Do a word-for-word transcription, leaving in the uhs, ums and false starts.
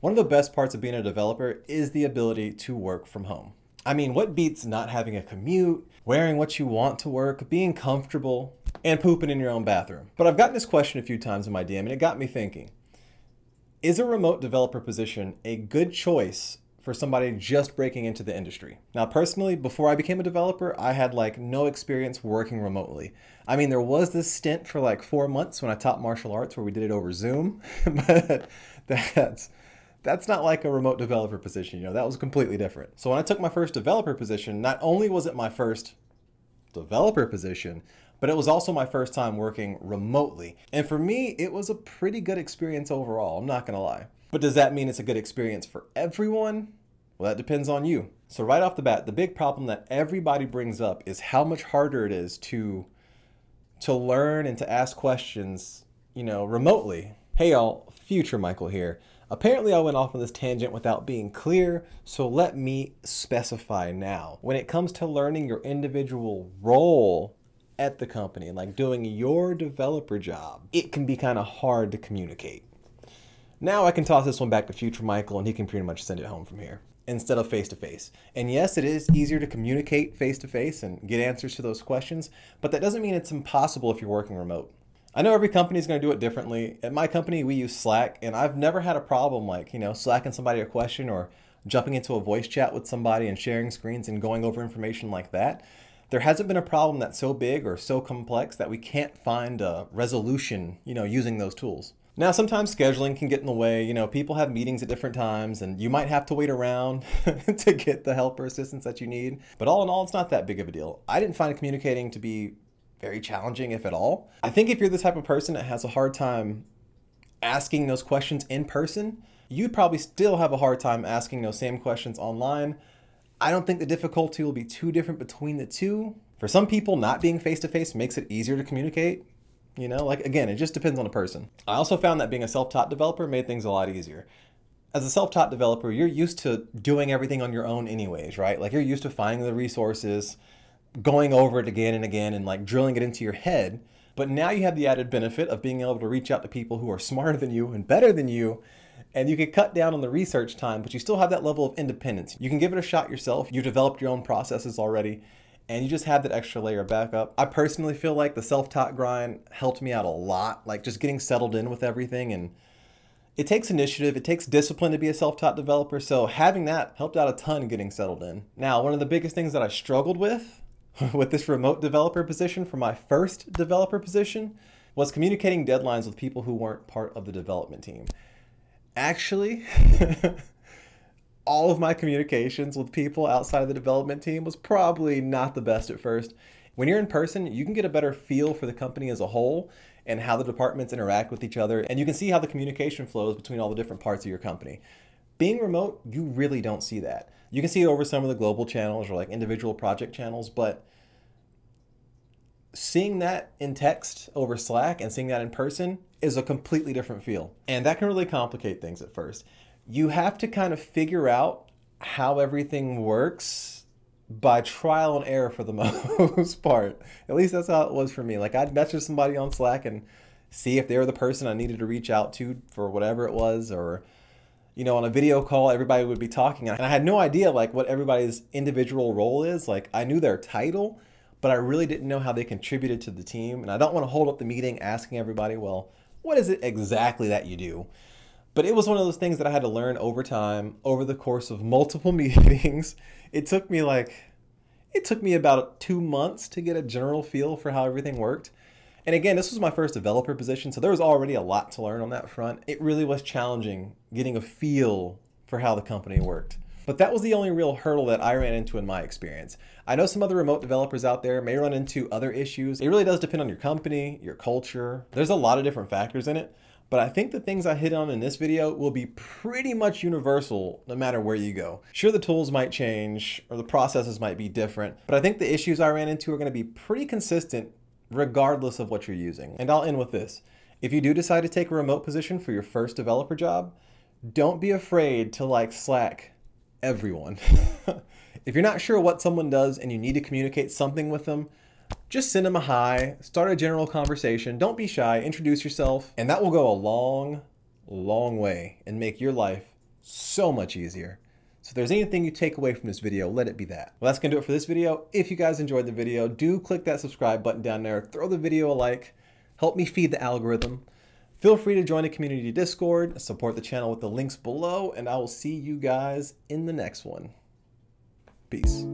One of the best parts of being a developer is the ability to work from home. I mean, what beats not having a commute, wearing what you want to work, being comfortable, and pooping in your own bathroom? But I've gotten this question a few times in my D M, and it got me thinking, is a remote developer position a good choice for somebody just breaking into the industry? Now, personally, before I became a developer, I had like no experience working remotely. I mean, there was this stint for like four months when I taught martial arts where we did it over Zoom, but that's, that's not like a remote developer position, you know, that was completely different. So when I took my first developer position, not only was it my first developer position, but it was also my first time working remotely. And for me, it was a pretty good experience overall, I'm not gonna lie. But does that mean it's a good experience for everyone? Well, that depends on you. So right off the bat, the big problem that everybody brings up is how much harder it is to, to learn and to ask questions, you know, remotely. Hey y'all, future Michael here. Apparently I went off on this tangent without being clear, so let me specify now. When it comes to learning your individual role at the company and like doing your developer job, it can be kind of hard to communicate. Now I can toss this one back to future Michael and he can pretty much send it home from here instead of face-to-face. And yes, it is easier to communicate face-to-face and get answers to those questions, but that doesn't mean it's impossible if you're working remote. I know every company is going to do it differently. At my company, we use Slack and I've never had a problem like, you know, slacking somebody a question or jumping into a voice chat with somebody and sharing screens and going over information like that. There hasn't been a problem that's so big or so complex that we can't find a resolution, you know, using those tools. Now, sometimes scheduling can get in the way, you know, people have meetings at different times and you might have to wait around to get the help or assistance that you need. But all in all, it's not that big of a deal. I didn't find communicating to be very challenging, if at all. I think if you're the type of person that has a hard time asking those questions in person, you'd probably still have a hard time asking those same questions online. I don't think the difficulty will be too different between the two. For some people, not being face-to-face makes it easier to communicate. You know, like, again, it just depends on the person. I also found that being a self-taught developer made things a lot easier. As a self-taught developer, you're used to doing everything on your own anyways, right? Like, you're used to finding the resources, going over it again and again, and like drilling it into your head. But now you have the added benefit of being able to reach out to people who are smarter than you and better than you, and you can cut down on the research time, but you still have that level of independence. You can give it a shot yourself. You've developed your own processes already, and you just have that extra layer of backup. I personally feel like the self-taught grind helped me out a lot, like just getting settled in with everything. And it takes initiative, it takes discipline to be a self-taught developer. So having that helped out a ton getting settled in. Now, one of the biggest things that I struggled with, with this remote developer position for my first developer position was communicating deadlines with people who weren't part of the development team. Actually, all of my communications with people outside of the development team was probably not the best at first. When you're in person, you can get a better feel for the company as a whole and how the departments interact with each other. And you can see how the communication flows between all the different parts of your company. Being remote, you really don't see that. You can see it over some of the global channels or like individual project channels, but seeing that in text over Slack and seeing that in person is a completely different feel. And that can really complicate things at first. You have to kind of figure out how everything works by trial and error for the most part. At least that's how it was for me. Like, I'd message somebody on Slack and see if they were the person I needed to reach out to for whatever it was, or, you know, on a video call, everybody would be talking. And I had no idea like what everybody's individual role is. Like, I knew their title, but I really didn't know how they contributed to the team. And I don't want to hold up the meeting asking everybody, well, what is it exactly that you do? But it was one of those things that I had to learn over time, over the course of multiple meetings. It took me like, it took me about two months to get a general feel for how everything worked. And again, this was my first developer position, so there was already a lot to learn on that front. It really was challenging getting a feel for how the company worked. But that was the only real hurdle that I ran into in my experience. I know some other remote developers out there may run into other issues. It really does depend on your company, your culture. There's a lot of different factors in it. But I think the things I hit on in this video will be pretty much universal no matter where you go. Sure, the tools might change or the processes might be different, but I think the issues I ran into are going to be pretty consistent regardless of what you're using. And I'll end with this. If you do decide to take a remote position for your first developer job, don't be afraid to like Slack everyone. If you're not sure what someone does and you need to communicate something with them, just send them a hi, start a general conversation. Don't be shy, introduce yourself, and that will go a long, long way and make your life so much easier. So if there's anything you take away from this video, let it be that. Well, that's gonna do it for this video. If you guys enjoyed the video, do click that subscribe button down there, throw the video a like, help me feed the algorithm. Feel free to join the community Discord, support the channel with the links below, and I will see you guys in the next one. Peace.